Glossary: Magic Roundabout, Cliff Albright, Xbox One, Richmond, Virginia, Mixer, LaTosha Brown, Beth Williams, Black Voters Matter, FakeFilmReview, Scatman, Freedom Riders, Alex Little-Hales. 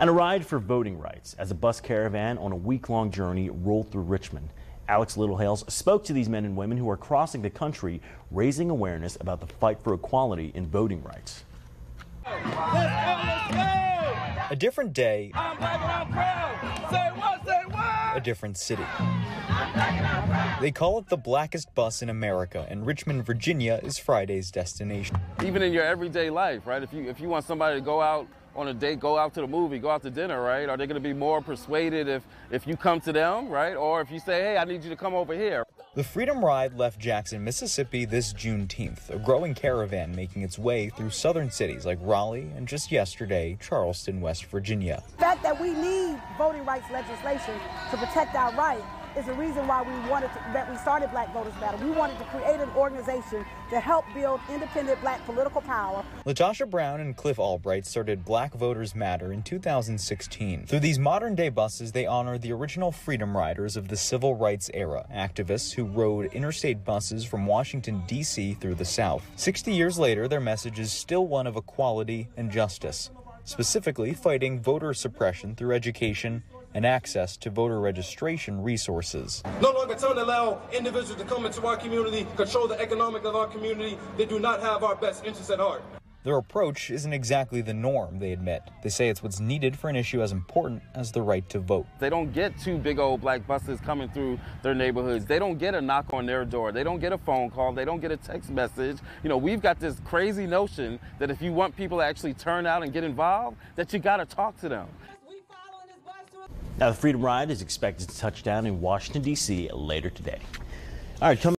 and a ride for voting rights as a bus caravan on a week-long journey rolled through Richmond. Alex Little-Hales spoke to these men and women who are crossing the country, raising awareness about the fight for equality in voting rights. Let's go, let's go. A different day, I'm black and I'm proud. Say what, a different city. They call it the blackest bus in America, and Richmond, Virginia is Friday's destination. Even in your everyday life, right? If you want somebody to go out on a date, go out to the movie, go out to dinner, right? Are they going to be more persuaded if you come to them, right? Or if you say, hey, I need you to come over here. The Freedom Ride left Jackson, Mississippi this Juneteenth, a growing caravan making its way through southern cities like Raleigh and, just yesterday, Charleston, West Virginia. The fact that we need voting rights legislation to protect our rights is the reason why we started Black Voters Matter. We wanted to create an organization to help build independent black political power. LaTosha Brown and Cliff Albright started Black Voters Matter in 2016. Through these modern-day buses, they honor the original Freedom Riders of the Civil Rights era, activists who rode interstate buses from Washington, D.C. through the South. 60 years later, their message is still one of equality and justice, specifically fighting voter suppression through education and access to voter registration resources. No longer trying to allow individuals to come into our community, control the economics of our community. They do not have our best interests at heart. Their approach isn't exactly the norm, they admit. They say it's what's needed for an issue as important as the right to vote. They don't get two big old black buses coming through their neighborhoods. They don't get a knock on their door. They don't get a phone call. They don't get a text message. You know, we've got this crazy notion that if you want people to actually turn out and get involved, that you got to talk to them. Now, the Freedom Ride is expected to touch down in Washington, D.C. later today. All right,